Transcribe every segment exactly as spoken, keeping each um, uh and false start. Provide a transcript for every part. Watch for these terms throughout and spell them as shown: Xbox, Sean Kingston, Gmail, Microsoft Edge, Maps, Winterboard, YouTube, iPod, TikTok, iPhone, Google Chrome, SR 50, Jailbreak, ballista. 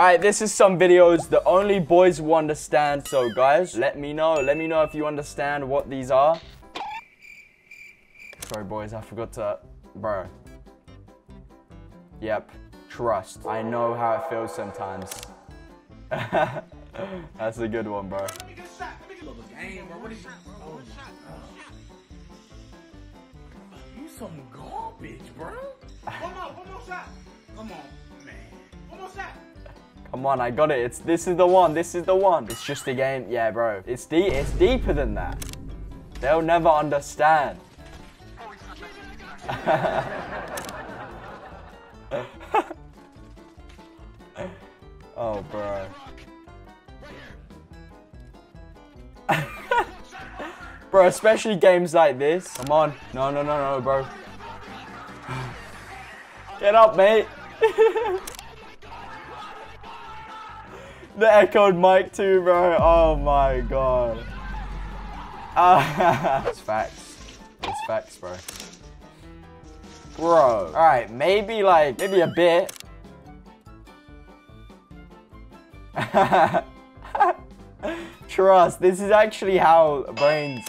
Alright, this is some videos the only boys will understand. So guys, let me know. Let me know if you understand what these are. Sorry boys, I forgot to... Bro. Yep. Trust. I know how it feels sometimes. That's a good one, bro. You some garbage, bro. One more, one more shot. Come on, man. One more shot. Come on, I got it. It's this is the one. This is the one. It's just a game, yeah, bro. It's deep. It's deeper than that. They'll never understand. Oh, bro. Bro, especially games like this. Come on. No, no, no, no, bro. Get up, mate. The echoed mic too, bro. Oh, my God. It's facts. It's facts, bro. Bro. All right, maybe like, maybe a bit. Trust. This is actually how brains.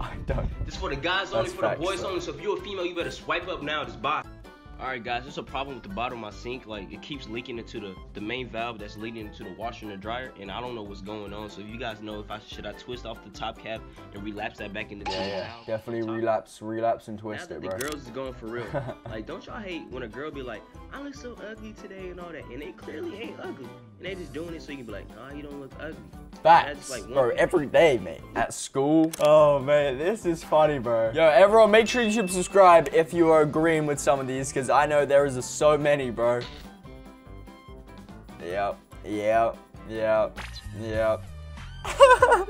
I don't. This for the guys only, for the boys only. So if you're a female, you better swipe up now. Just buy. All right, guys. There's a problem with the bottom of my sink. Like it keeps leaking into the the main valve that's leading into the washer and the dryer, and I don't know what's going on. So if you guys know, if I should I twist off the top cap and relapse that back into the yeah, yeah. definitely top. relapse, relapse and twist now that it, bro. The girls is going for real. Like, don't y'all hate when a girl be like, I look so ugly today and all that, and they clearly ain't ugly, and they just doing it so you can be like, nah, you don't look ugly. Facts, like bro. Every day, mate. At school. Oh man, this is funny, bro. Yo, everyone, make sure you subscribe if you are agreeing with some of these, because I know there is a, so many, bro. Yep, yep, yep, yep.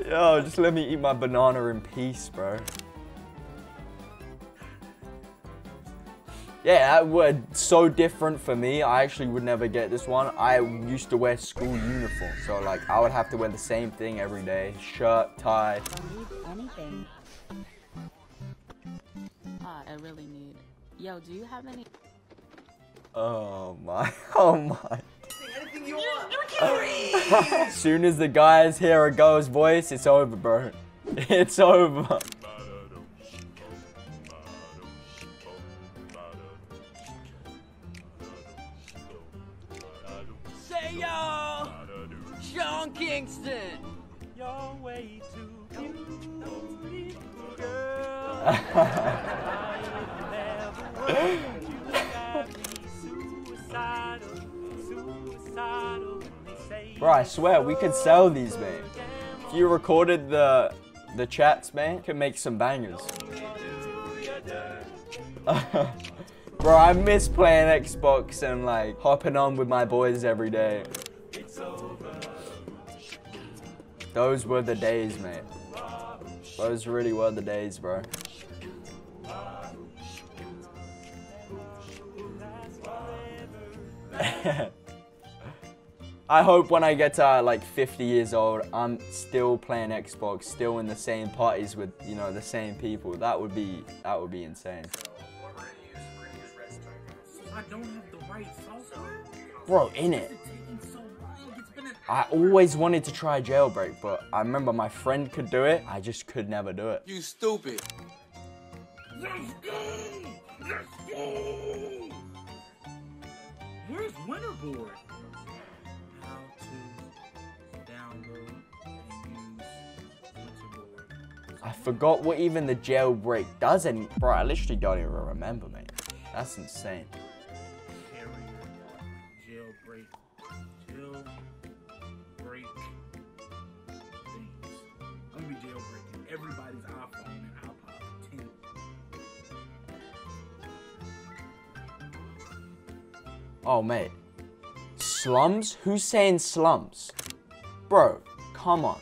Yo, just let me eat my banana in peace, bro. Yeah, that word so different for me. I actually would never get this one. I used to wear school uniform, so like I would have to wear the same thing every day: shirt, tie. I need anything. Ah, I really need. Yo, do you have any? Oh my! Oh my! Anything you want. As soon as the guys hear a girl's voice, it's over, bro. It's over. Say yo, Sean Kingston. You're way too cute, girl. Bro, I swear we could sell these, mate. If you recorded the the chats, mate, could make some bangers. Bro, I miss playing Xbox and like hopping on with my boys every day. Those were the days, mate. Those really were the days, bro. I hope when I get to uh, like fifty years old, I'm still playing Xbox, still in the same parties with, you know, the same people. That would be, that would be insane. I don't have the right software. Bro, in it. I always wanted to try Jailbreak, but I remember my friend could do it. I just could never do it. You stupid. Let's go! Let's go! Where's Winterboard? How to download and use Winterboard. I forgot what even the Jailbreak does, and bro, I literally don't even remember, mate. That's insane. Jailbreak. Jailbreak things. I'm gonna be jailbreaking everybody's iPhone and iPod ten. Oh, mate. Slums? Who's saying slums? Bro, come on.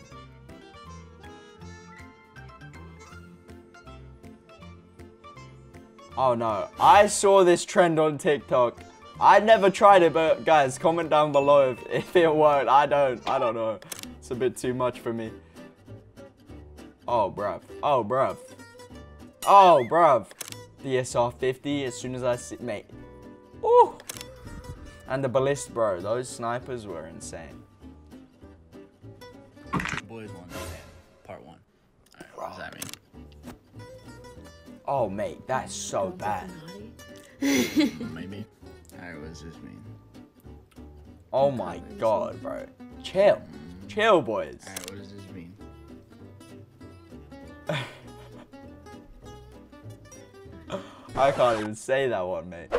Oh no, I saw this trend on TikTok. I never tried it, but guys, comment down below if, if it worked. I don't, I don't know. It's a bit too much for me. Oh, bruv. Oh, bruv. Oh, bruv. The S R fifty, as soon as I see, mate. Ooh. And the ballista, bro, those snipers were insane. Boys won that game. Part one. Alright, what does that mean? Oh, mate, that's so bad. Maybe. Alright, what does this mean? Oh my god, bro. Chill. Mm. Chill, boys. Alright, what does this mean? I can't even say that one, mate.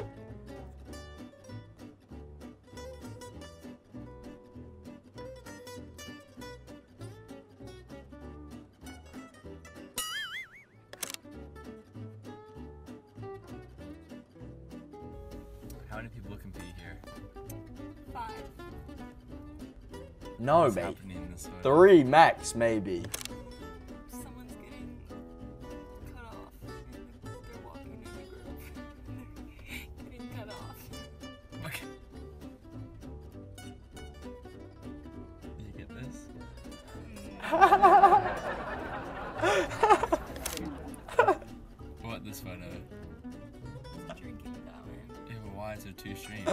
How many people can be here? Five. No, What's mate. This Three max, maybe. Someone's getting cut off. They're walking in the group. They're getting cut off. Okay. Did you get this? What, this photo? Drinking that way. Why is there two streams?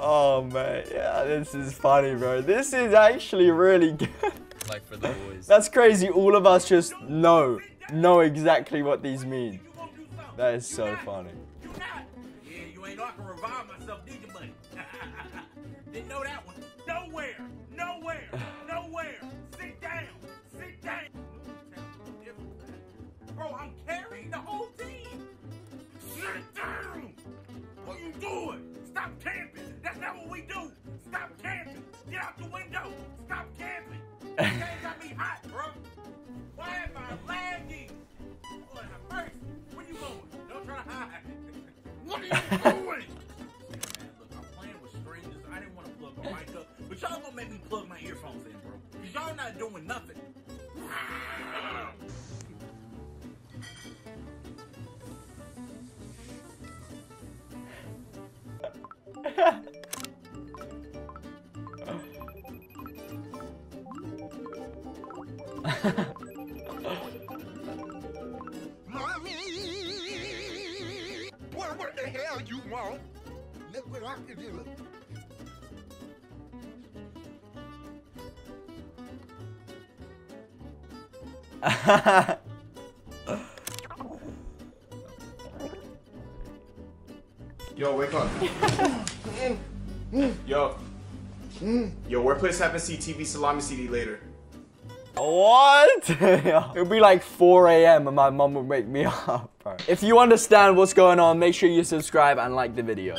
Oh man, yeah, this is funny, bro. This is actually really good. Like for the boys. That's crazy. All of us just know, know exactly what these mean. That is so funny. You not? Yeah, you ain't not gonna revive myself, did you, buddy? Didn't know that one. Nowhere, nowhere, nowhere. Sit down, sit down. Bro, I'm carrying the whole team. Sit down. What you doing? Stop camping. That's not what we do. Stop camping. Get out the window. Stop camping. This game got me hot, bro. Why am I lagging? Boy, I'm first. Where you going? Don't try to hide. What are you doing? Man, look, I'm playing with strangers. I didn't want to plug my mic up, but y'all gonna make me plug my earphones in, bro. Cause y'all not doing nothing. Well, what the hell you want? Look what I can do. Yo, wake up. Yo. Yo, workplace happens. See T V salami C D later. What? It would be like four A M and my mom would wake me up, bro. If you understand what's going on, make sure you subscribe and like the video.